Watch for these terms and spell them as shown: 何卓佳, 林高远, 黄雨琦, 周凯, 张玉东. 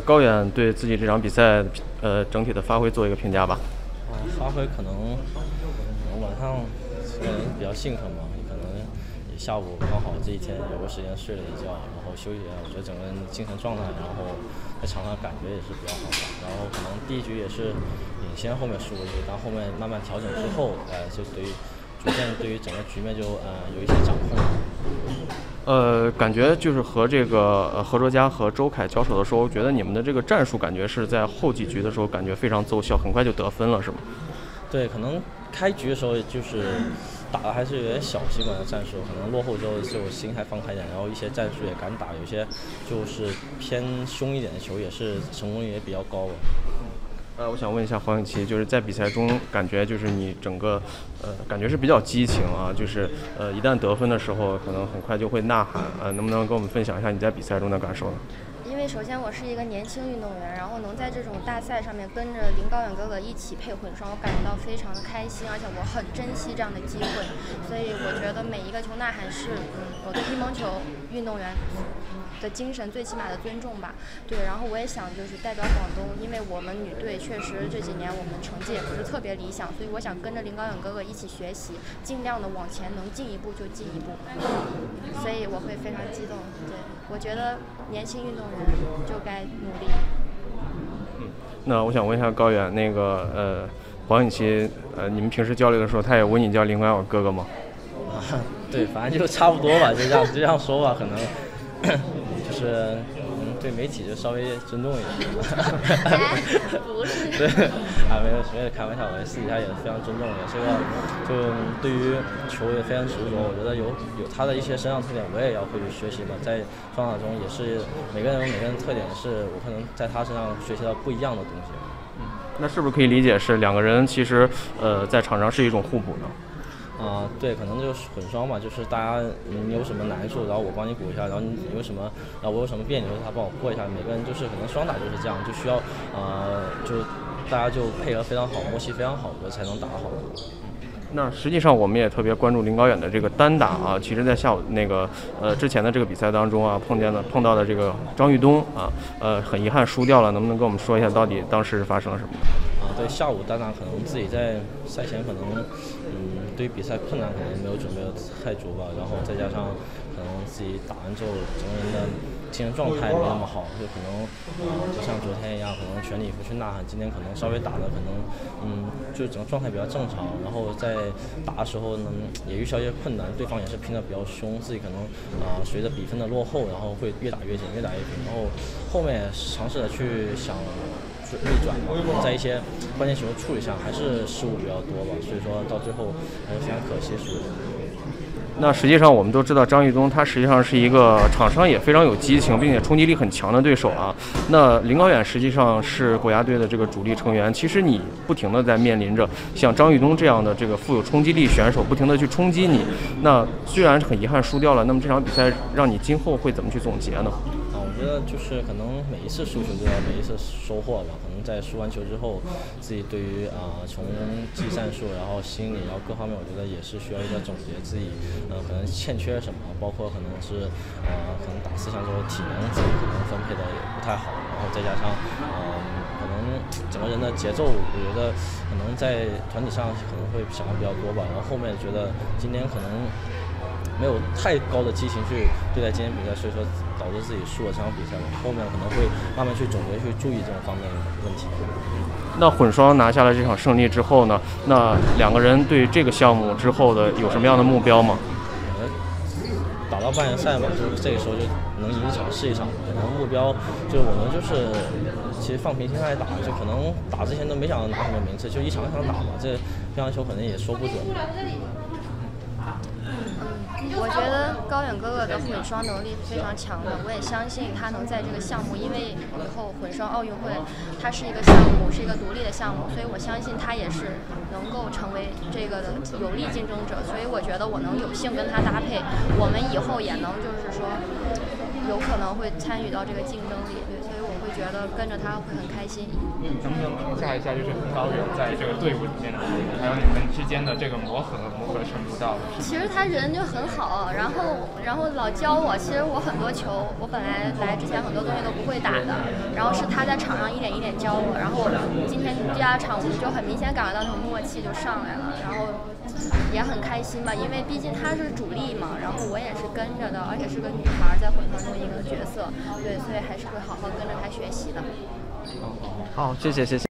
高远对自己这场比赛整体的发挥做一个评价吧。发挥可能晚上比较兴奋嘛，可能也下午刚好这一天有个时间睡了一觉，然后休息一下，我觉得整个人精神状态，然后在场上感觉也是比较好的。然后可能第一局也是领先，后面输了一局，但后面慢慢调整之后，就逐渐对于整个局面就有一些掌控。感觉就是和这个何卓佳和周凯交手的时候，我觉得你们的这个战术感觉是在后几局的时候感觉非常奏效，很快就得分了，是吗？对，可能开局的时候就是打的还是有点小心吧，战术可能落后之后就心还放开一点，然后一些战术也敢打，有些就是偏凶一点的球也是成功率也比较高吧。我想问一下黄雨琦，就是在比赛中感觉就是你整个感觉是比较激情啊，就是一旦得分的时候可能很快就会呐喊，能不能跟我们分享一下你在比赛中的感受呢？因为首先我是一个年轻运动员，然后能在这种大赛上面跟着林高远哥哥一起配混双，我感觉到非常的开心，而且我很珍惜这样的机会，所以我觉得每一个球呐喊是我对乒乓球运动员的精神最起码的尊重吧。对，然后我也想就是代表广东，因为我们女队确实这几年我们成绩也不是特别理想，所以我想跟着林高远哥哥一起学习，尽量的往前能进一步就进一步，所以我会非常激动。对，我觉得年轻运动员就该努力。那我想问一下高远，那个黄雨琦，你们平时交流的时候，他也问你叫林高远哥哥吗？对，反正就差不多吧，就这样说吧，可能。就是对媒体就稍微尊重一点。不是。对，没有开玩笑，我私底下也非常尊重，也是个就对于球也非常熟悉。我觉得有他的一些身上特点，我也要会去学习嘛。在双打中也是每个人特点是我可能在他身上学习到不一样的东西。那是不是可以理解是两个人其实在场上是一种互补呢？对，可能就是混双嘛，就是大家你有什么难处，然后我帮你补一下，然后你有什么，然后我有什么别扭，他帮我过一下。每个人就是可能双打就是这样，就需要就大家就配合非常好，默契非常好，我才能打好。那实际上我们也特别关注林高远的这个单打啊，其实在下午那个之前的这个比赛当中啊，碰到了这个张玉东啊，很遗憾输掉了，能不能跟我们说一下到底当时发生了什么？对，下午单打可能自己在赛前可能对于比赛困难可能没有准备太足吧，然后再加上可能自己打完之后整个人的精神状态没那么好，就可能就像昨天一样，可能全力以赴去呐喊，今天可能稍微打的可能就整个状态比较正常，然后在打的时候呢也遇到一些困难，对方也是拼得比较凶，自己可能随着比分的落后，然后会越打越紧，越打越平，然后后面尝试着去想逆转嘛，在一些关键球处理上还是失误比较多吧，所以说到最后还是非常可惜输。那实际上我们都知道张玉东他实际上是一个场上也非常有激情并且冲击力很强的对手啊。那林高远实际上是国家队的这个主力成员，其实你不停的在面临着像张玉东这样的这个富有冲击力选手不停的去冲击你，那虽然很遗憾输掉了，那么这场比赛让你今后会怎么去总结呢？我觉得就是可能每一次输球都要每一次收获吧，可能在输完球之后，自己对于从技战术，然后心理，然后各方面，我觉得也是需要一个总结，自己可能欠缺什么，包括可能是可能打四项之后体能自己可能分配的也不太好，然后再加上可能整个人的节奏，我觉得可能在团体上可能会想的比较多吧，然后后面觉得今天可能没有太高的激情去对待今天比赛，所以说导致自己输了这场比赛，后面可能会慢慢去总结、去注意这种方面的问题。那混双拿下了这场胜利之后呢？那两个人对这个项目之后的有什么样的目标吗？打到半决赛嘛，就是这个时候就能赢一场是一场，然后目标就我们就是其实放平心态打，就可能打之前都没想到拿什么名次，就一场一场打嘛，这乒乓球肯定也说不准。我觉得高远哥哥的混双能力非常强的，我也相信他能在这个项目，因为以后混双奥运会它是一个项目，是一个独立的项目，所以我相信他也是能够成为这个的有力竞争者，所以我觉得我能有幸跟他搭配，我们以后也能就是说有可能会参与到这个竞争里，对，所以我会觉得跟着他会很开心。能不能评价一下，就是很高远在这个队伍里面，还有你们之间的这个磨合程度到？其实他人就很好，然后老教我。其实我很多球，我本来来之前很多东西都不会打的，然后是他在场上一点一点教我。然后我们今天第二场，我们就很明显感觉到那种默契就上来了，然后也很开心吧，因为毕竟他是主力嘛，然后我也是跟着的，而且是个女孩在混合中一个角色，对，所以还是会好好跟着他学习的。好，谢谢。